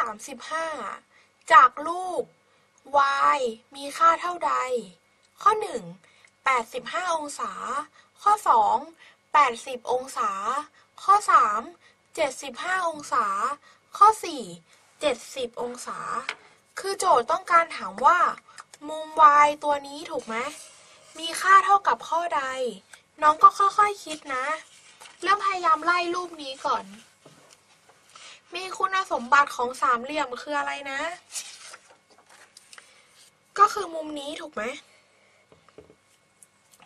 35จากรูป y มีค่าเท่าใดข้อ1 85องศาข้อ2 80องศาข้อ3 75องศาข้อ4 70องศาคือโจทย์ต้องการถามว่ามุม y ตัวนี้ถูกไหมมีค่าเท่ากับข้อใดน้องก็ค่อยๆคิดนะเริ่มพยายามไล่รูปนี้ก่อนมีคุณสมบัติของสามเหลี่ยมคืออะไรนะก็คือมุมนี้ถูกไหม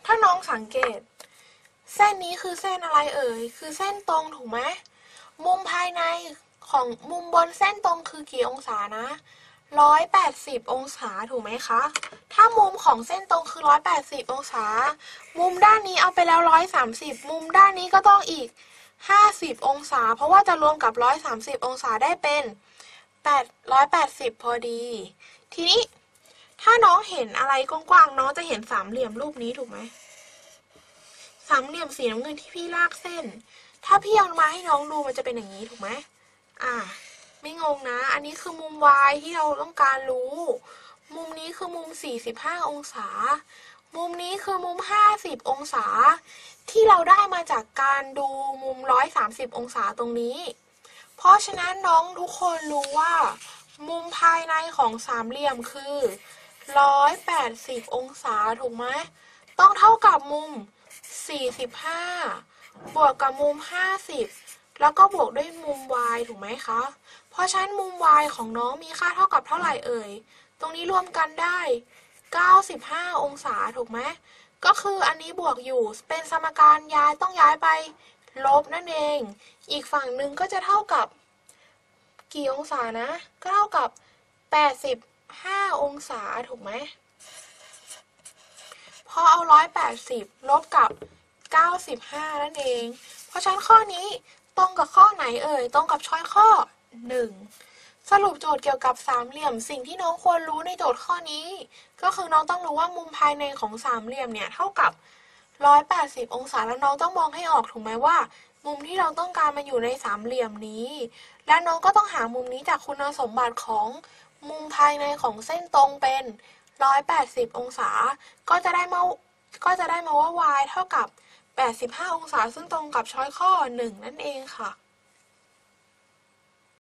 ถ้าน้องสังเกตเส้นนี้คือเส้นอะไรเอ่ยคือเส้นตรงถูกไหมมุมภายในของมุมบนเส้นตรงคือกี่องศานะ180องศาถูกไหมคะถ้ามุมของเส้นตรงคือ180องศามุมด้านนี้เอาไปแล้ว130มุมด้านนี้ก็ต้องอีก50องศาเพราะว่าจะรวมกับ130องศาได้เป็น180พอดีทีนี้ถ้าน้องเห็นอะไรกว้างๆน้องจะเห็นสามเหลี่ยมรูปนี้ถูกไหมสามเหลี่ยมสีน้ำเงินที่พี่ลากเส้นถ้าพี่เอามาให้น้องดูมันจะเป็นอย่างนี้ถูกไหมไม่งงนะอันนี้คือมุม y ที่เราต้องการรู้มุมนี้คือมุม45องศามุมนี้คือมุม50องศาที่เราได้มาจากการดูมุม130องศาตรงนี้เพราะฉะนั้นน้องทุกคนรู้ว่ามุมภายในของสามเหลี่ยมคือ180องศาถูกไหมต้องเท่ากับมุม45บวกกับมุม50แล้วก็บวกด้วยมุม y ถูกไหมคะเพราะฉะนั้นมุม y ของน้องมีค่าเท่ากับเท่าไหร่เอ่ยตรงนี้รวมกันได้95องศาถูกไหมก็คืออันนี้บวกอยู่เป็นสมการย้ายต้องย้ายไปลบนั่นเองอีกฝั่งหนึ่งก็จะเท่ากับกี่องศานะก็เท่ากับ85องศาถูกไหมพอเอา180ลบกับ95นั่นเองเพราะฉะนั้นข้อนี้ตรงกับข้อไหนเอ่ยตรงกับช้อยข้อ1สรุปโจทย์เกี่ยวกับสามเหลี่ยมสิ่งที่น้องควรรู้ในโจทย์ข้อนี้ก็คือน้องต้องรู้ว่ามุมภายในของสามเหลี่ยมเนี่ยเท่ากับ180องศาแล้วน้องต้องมองให้ออกถูกไหมว่ามุมที่เราต้องการมันอยู่ในสามเหลี่ยมนี้และน้องก็ต้องหามุมนี้จากคุณสมบัติของมุมภายในของเส้นตรงเป็น180องศาก็จะได้มาว่า y เท่ากับ85องศาซึ่งตรงกับช้อยข้อ1นั่นเองค่ะ